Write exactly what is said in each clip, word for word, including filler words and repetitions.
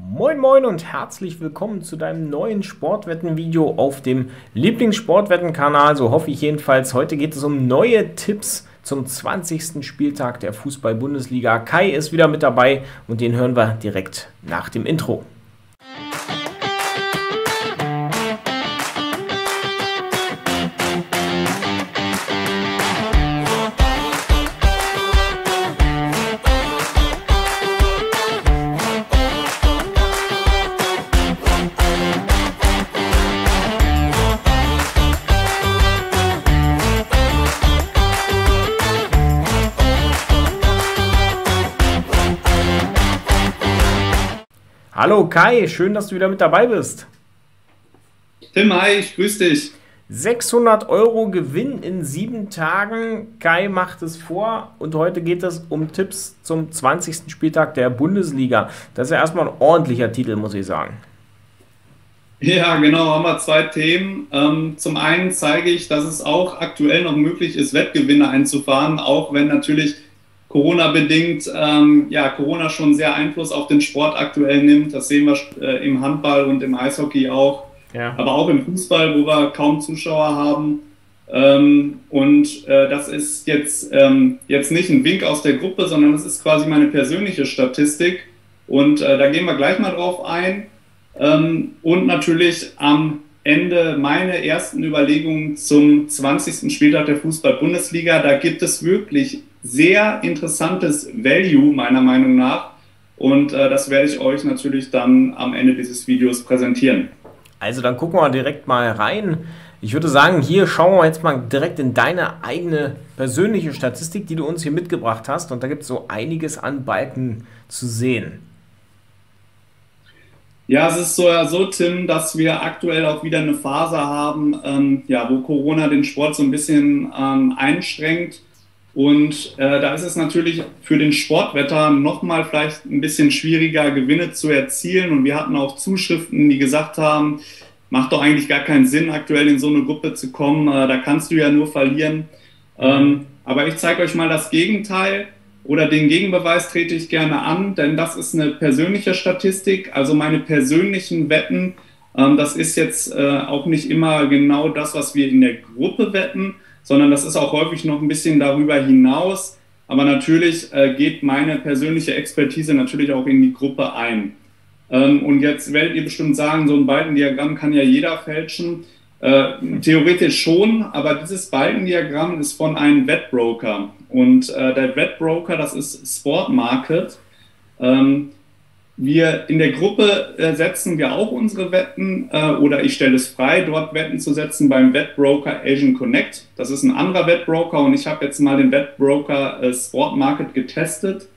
Moin Moin und herzlich willkommen zu deinem neuen Sportwetten-Video auf dem Lieblingssportwetten-Kanal, so hoffe ich jedenfalls. Heute geht es um neue Tipps zum zwanzigsten Spieltag der Fußball-Bundesliga. Kai ist wieder mit dabei und den hören wir direkt nach dem Intro. Hallo Kai, schön, dass du wieder mit dabei bist. Tim, hi, ich grüße dich. sechshundert Euro Gewinn in sieben Tagen. Kai macht es vor und heute geht es um Tipps zum zwanzigsten Spieltag der Bundesliga. Das ist ja erstmal ein ordentlicher Titel, muss ich sagen. Ja, genau, haben wir zwei Themen. Zum einen zeige ich, dass es auch aktuell noch möglich ist, Wettgewinne einzufahren, auch wenn natürlich Corona-bedingt, ähm, ja, Corona schon sehr Einfluss auf den Sport aktuell nimmt. Das sehen wir äh, im Handball und im Eishockey auch, ja. Aber auch im Fußball, wo wir kaum Zuschauer haben. Ähm, und äh, das ist jetzt, ähm, jetzt nicht ein Wink aus der Gruppe, sondern das ist quasi meine persönliche Statistik. Und äh, da gehen wir gleich mal drauf ein. Ähm, und natürlich am Ende meine ersten Überlegungen zum zwanzigsten Spieltag der Fußball-Bundesliga. Da gibt es wirklich sehr interessantes Value, meiner Meinung nach. Und äh, das werde ich euch natürlich dann am Ende dieses Videos präsentieren. Also dann gucken wir direkt mal rein. Ich würde sagen, hier schauen wir jetzt mal direkt in deine eigene persönliche Statistik, die du uns hier mitgebracht hast. Und da gibt es so einiges an Balken zu sehen. Ja, es ist so, ja, so, Tim, dass wir aktuell auch wieder eine Phase haben, ähm, ja, wo Corona den Sport so ein bisschen ähm, einschränkt. Und äh, da ist es natürlich für den Sportwetter nochmal vielleicht ein bisschen schwieriger, Gewinne zu erzielen. Und wir hatten auch Zuschriften, die gesagt haben, macht doch eigentlich gar keinen Sinn, aktuell in so eine Gruppe zu kommen. Äh, da kannst du ja nur verlieren. Ähm, aber ich zeige euch mal das Gegenteil oder den Gegenbeweis trete ich gerne an, denn das ist eine persönliche Statistik, also meine persönlichen Wetten. Ähm, das ist jetzt äh, auch nicht immer genau das, was wir in der Gruppe wetten, sondern das ist auch häufig noch ein bisschen darüber hinaus. Aber natürlich äh, geht meine persönliche Expertise natürlich auch in die Gruppe ein. Ähm, und jetzt werdet ihr bestimmt sagen, so ein Balkendiagramm kann ja jeder fälschen. Äh, theoretisch schon, aber dieses Balkendiagramm ist von einem Wettbroker. Und äh, der Wettbroker, das ist Sportmarket. Ähm, wir in der Gruppe äh, setzen wir auch unsere Wetten äh, oder ich stelle es frei, dort Wetten zu setzen beim Wettbroker Asian Connect. Das ist ein anderer Wettbroker und ich habe jetzt mal den Wettbroker äh, Sportmarket getestet.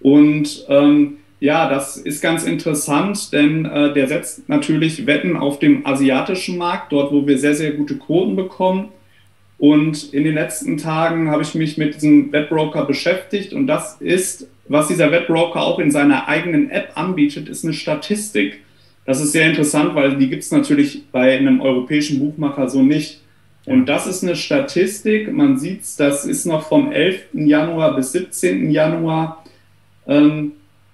Und ähm, ja, das ist ganz interessant, denn äh, der setzt natürlich Wetten auf dem asiatischen Markt, dort wo wir sehr, sehr gute Quoten bekommen. Und in den letzten Tagen habe ich mich mit diesem Wettbroker beschäftigt und das ist, was dieser Wettbroker auch in seiner eigenen App anbietet, ist eine Statistik. Das ist sehr interessant, weil die gibt es natürlich bei einem europäischen Buchmacher so nicht. Und das ist eine Statistik, man sieht es, das ist noch vom elften Januar bis siebzehnten Januar ähm,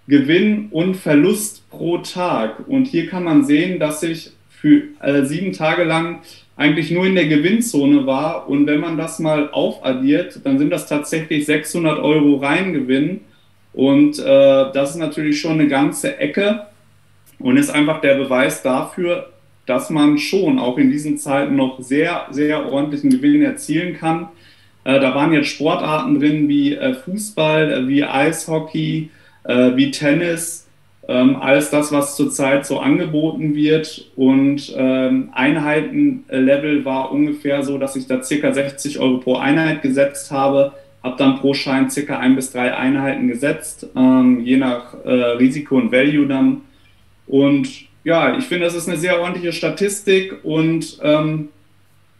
Gewinn und Verlust pro Tag. Und hier kann man sehen, dass ich für äh, sieben Tage lang eigentlich nur in der Gewinnzone war. Und wenn man das mal aufaddiert, dann sind das tatsächlich sechshundert Euro Reingewinn. Und äh, das ist natürlich schon eine ganze Ecke und ist einfach der Beweis dafür, dass man schon auch in diesen Zeiten noch sehr, sehr ordentlichen Gewinn erzielen kann. Äh, da waren jetzt Sportarten drin wie äh, Fußball, äh, wie Eishockey, äh, wie Tennis. Ähm, alles das, was zurzeit so angeboten wird und ähm, Einheitenlevel war ungefähr so, dass ich da ca. sechzig Euro pro Einheit gesetzt habe, habe dann pro Schein ca. ein bis drei Einheiten gesetzt, ähm, je nach äh, Risiko und Value dann. Und ja, ich finde, das ist eine sehr ordentliche Statistik und ähm,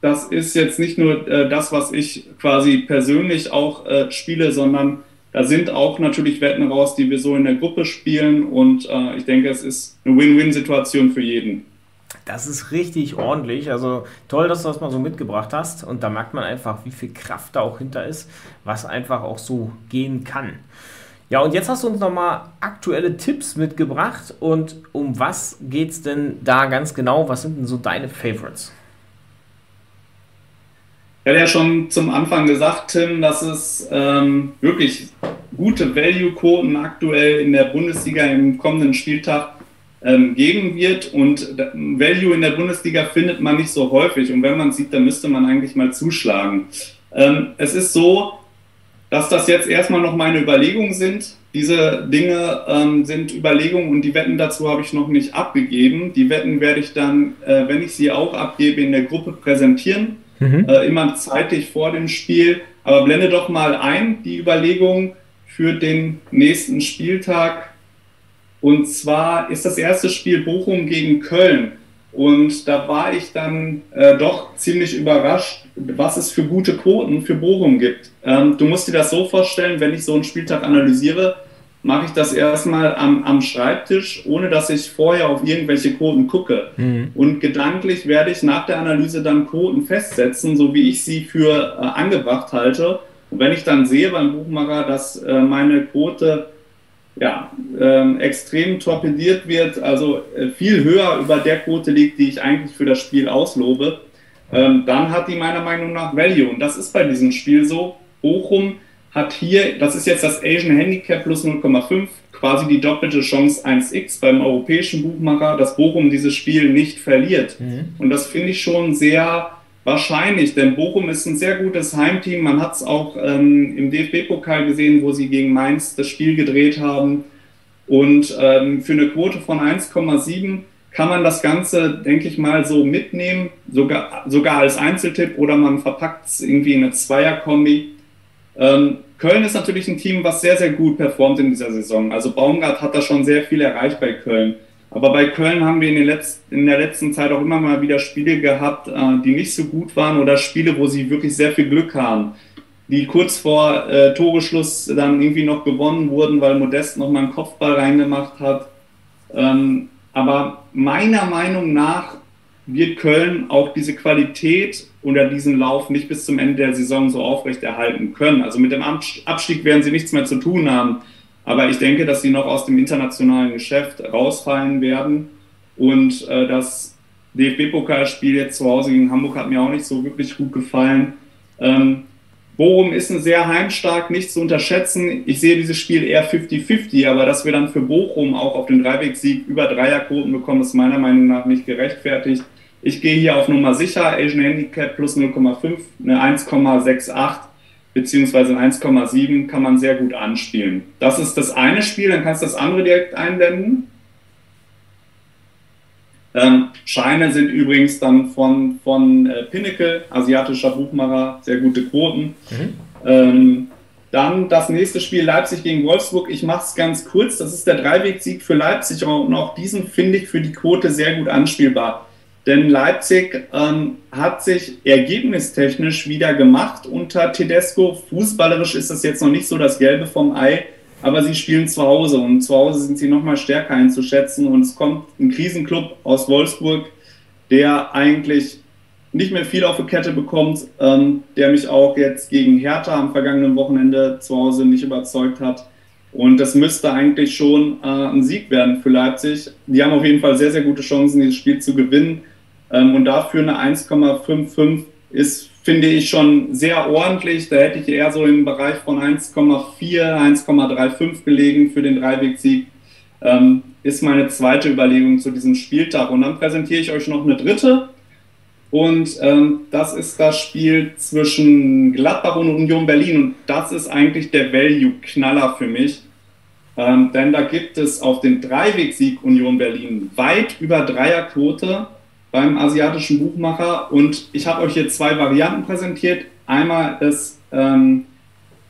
das ist jetzt nicht nur äh, das, was ich quasi persönlich auch äh, spiele, sondern da sind auch natürlich Wetten raus, die wir so in der Gruppe spielen und äh, ich denke, es ist eine Win-Win-Situation für jeden. Das ist richtig ordentlich, also toll, dass du das mal so mitgebracht hast und da merkt man einfach, wie viel Kraft da auch hinter ist, was einfach auch so gehen kann. Ja, und jetzt hast du uns nochmal aktuelle Tipps mitgebracht. Und um was geht es denn da ganz genau? Was sind denn so deine Favorites? Ich hatte ja schon zum Anfang gesagt, Tim, dass es ähm, wirklich gute Value-Quoten aktuell in der Bundesliga im kommenden Spieltag ähm, geben wird. Und Value in der Bundesliga findet man nicht so häufig. Und wenn man sieht, dann müsste man eigentlich mal zuschlagen. Ähm, es ist so, dass das jetzt erstmal noch meine Überlegungen sind. Diese Dinge ähm, sind Überlegungen und die Wetten dazu habe ich noch nicht abgegeben. Die Wetten werde ich dann, äh, wenn ich sie auch abgebe, in der Gruppe präsentieren. Mhm. Äh, immer zeitig vor dem Spiel. Aber blende doch mal ein, die Überlegung für den nächsten Spieltag. Und zwar ist das erste Spiel Bochum gegen Köln. Und da war ich dann äh, doch ziemlich überrascht, was es für gute Quoten für Bochum gibt. Ähm, du musst dir das so vorstellen, wenn ich so einen Spieltag analysiere, mache ich das erstmal am, am Schreibtisch, ohne dass ich vorher auf irgendwelche Quoten gucke. Mhm. Und gedanklich werde ich nach der Analyse dann Quoten festsetzen, so wie ich sie für äh, angebracht halte. Und wenn ich dann sehe beim Buchmacher, dass äh, meine Quote ja, äh, extrem torpediert wird, also äh, viel höher über der Quote liegt, die ich eigentlich für das Spiel auslobe, äh, dann hat die meiner Meinung nach Value. Und das ist bei diesem Spiel so. Bochum hat hier, das ist jetzt das Asian Handicap plus null Komma fünf, quasi die doppelte Chance eins x beim europäischen Buchmacher, dass Bochum dieses Spiel nicht verliert. Mhm. Und das finde ich schon sehr wahrscheinlich, denn Bochum ist ein sehr gutes Heimteam. Man hat es auch ähm, im D F B-Pokal gesehen, wo sie gegen Mainz das Spiel gedreht haben. Und ähm, für eine Quote von eins Komma sieben kann man das Ganze, denke ich mal, so mitnehmen, sogar, sogar als Einzeltipp, oder man verpackt es irgendwie in eine Zweierkombi. Köln ist natürlich ein Team, was sehr, sehr gut performt in dieser Saison. Also Baumgart hat da schon sehr viel erreicht bei Köln. Aber bei Köln haben wir in, den letzten, in der letzten Zeit auch immer mal wieder Spiele gehabt, die nicht so gut waren, oder Spiele, wo sie wirklich sehr viel Glück haben, die kurz vor äh, Toreschluss dann irgendwie noch gewonnen wurden, weil Modest nochmal einen Kopfball reingemacht hat. Ähm, aber meiner Meinung nach wird Köln auch diese Qualität oder diesen Lauf nicht bis zum Ende der Saison so aufrechterhalten können. Also mit dem Abstieg werden sie nichts mehr zu tun haben. Aber ich denke, dass sie noch aus dem internationalen Geschäft rausfallen werden. Und äh, das D F B-Pokalspiel jetzt zu Hause gegen Hamburg hat mir auch nicht so wirklich gut gefallen. Ähm, Bochum ist ein sehr heimstark, nicht zu unterschätzen. Ich sehe dieses Spiel eher fünfzig fünfzig, aber dass wir dann für Bochum auch auf den Dreiwegsieg über Dreierquoten bekommen, ist meiner Meinung nach nicht gerechtfertigt. Ich gehe hier auf Nummer sicher, Asian Handicap plus null Komma fünf, eine eins Komma sechs acht beziehungsweise eine eins Komma sieben kann man sehr gut anspielen. Das ist das eine Spiel, dann kannst du das andere direkt einblenden. Ähm, Scheine sind übrigens dann von, von äh, Pinnacle, asiatischer Buchmacher, sehr gute Quoten. Mhm. Ähm, dann das nächste Spiel, Leipzig gegen Wolfsburg. Ich mache es ganz kurz, das ist der Dreiwegsieg für Leipzig, und auch diesen finde ich für die Quote sehr gut anspielbar. Denn Leipzig ähm, hat sich ergebnistechnisch wieder gemacht unter Tedesco. Fußballerisch ist das jetzt noch nicht so das Gelbe vom Ei, aber sie spielen zu Hause, und zu Hause sind sie noch mal stärker einzuschätzen, und es kommt ein Krisenclub aus Wolfsburg, der eigentlich nicht mehr viel auf die Kette bekommt, ähm, der mich auch jetzt gegen Hertha am vergangenen Wochenende zu Hause nicht überzeugt hat, und das müsste eigentlich schon äh, ein Sieg werden für Leipzig. Die haben auf jeden Fall sehr, sehr gute Chancen, dieses Spiel zu gewinnen, ähm, und dafür eine eins Komma fünf fünf ist, finde ich, schon sehr ordentlich. Da hätte ich eher so im Bereich von eins Komma vier, eins Komma fünfunddreißig gelegen für den Dreiwegsieg. Ähm, ist meine zweite Überlegung zu diesem Spieltag. Und dann präsentiere ich euch noch eine dritte. Und ähm, das ist das Spiel zwischen Gladbach und Union Berlin. Und das ist eigentlich der Value-Knaller für mich. Ähm, denn da gibt es auf den Dreiwegsieg Union Berlin weit über Dreierquote beim asiatischen Buchmacher, und ich habe euch hier zwei Varianten präsentiert. Einmal das ähm,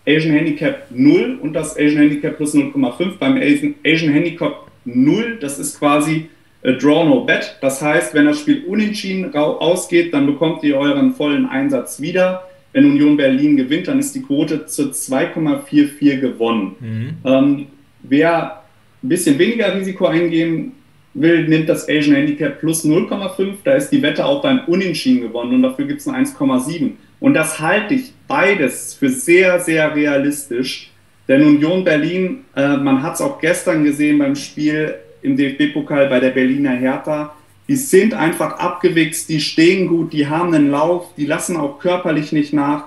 Asian Handicap null und das Asian Handicap plus null Komma fünf. Beim Asian, Asian Handicap null, das ist quasi a Draw No Bet. Das heißt, wenn das Spiel unentschieden ausgeht, dann bekommt ihr euren vollen Einsatz wieder. Wenn Union Berlin gewinnt, dann ist die Quote zu zwei Komma vier vier gewonnen. Mhm. Ähm, wer ein bisschen weniger Risiko eingeben will, nimmt das Asian Handicap plus null Komma fünf, da ist die Wette auch beim Unentschieden gewonnen, und dafür gibt es eine eins Komma sieben. Und das halte ich beides für sehr, sehr realistisch. Denn Union Berlin, äh, man hat es auch gestern gesehen beim Spiel im D F B-Pokal bei der Berliner Hertha, die sind einfach abgewichst, die stehen gut, die haben einen Lauf, die lassen auch körperlich nicht nach.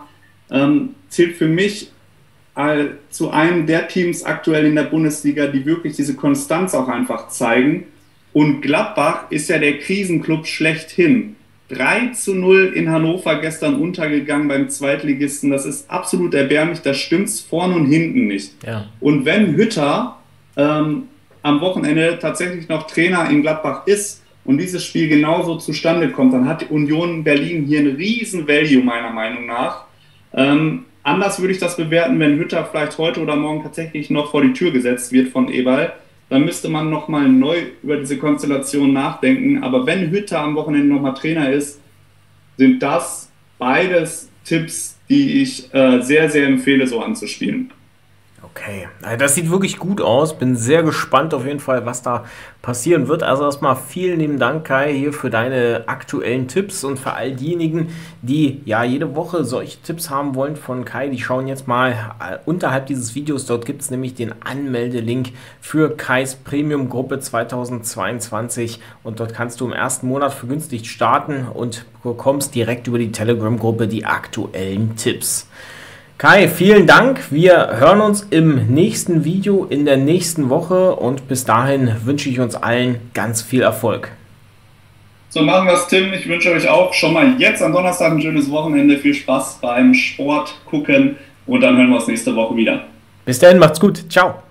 Ähm, zählt für mich all, zu einem der Teams aktuell in der Bundesliga, die wirklich diese Konstanz auch einfach zeigen. Und Gladbach ist ja der Krisenclub schlechthin. drei zu null in Hannover gestern untergegangen beim Zweitligisten. Das ist absolut erbärmlich, da stimmt's vorne und hinten nicht. Ja. Und wenn Hütter ähm, am Wochenende tatsächlich noch Trainer in Gladbach ist und dieses Spiel genauso zustande kommt, dann hat Union Berlin hier einen riesen Value meiner Meinung nach. Ähm, anders würde ich das bewerten, wenn Hütter vielleicht heute oder morgen tatsächlich noch vor die Tür gesetzt wird von Eberl. Dann müsste man nochmal neu über diese Konstellation nachdenken. Aber wenn Hütter am Wochenende nochmal Trainer ist, sind das beides Tipps, die ich äh, sehr, sehr empfehle, so anzuspielen. Okay, also das sieht wirklich gut aus. Bin sehr gespannt auf jeden Fall, was da passieren wird. Also erstmal vielen lieben Dank, Kai, hier für deine aktuellen Tipps. Und für all diejenigen, die ja jede Woche solche Tipps haben wollen von Kai, die schauen jetzt mal unterhalb dieses Videos. Dort gibt es nämlich den Anmeldelink für Kais Premium-Gruppe zweitausendzweiundzwanzig. Und dort kannst du im ersten Monat vergünstigt starten und bekommst direkt über die Telegram-Gruppe die aktuellen Tipps. Kai, vielen Dank. Wir hören uns im nächsten Video in der nächsten Woche und bis dahin wünsche ich uns allen ganz viel Erfolg. So machen wir es, Tim. Ich wünsche euch auch schon mal jetzt am Donnerstag ein schönes Wochenende. Viel Spaß beim Sport gucken und dann hören wir uns nächste Woche wieder. Bis dahin, macht's gut. Ciao.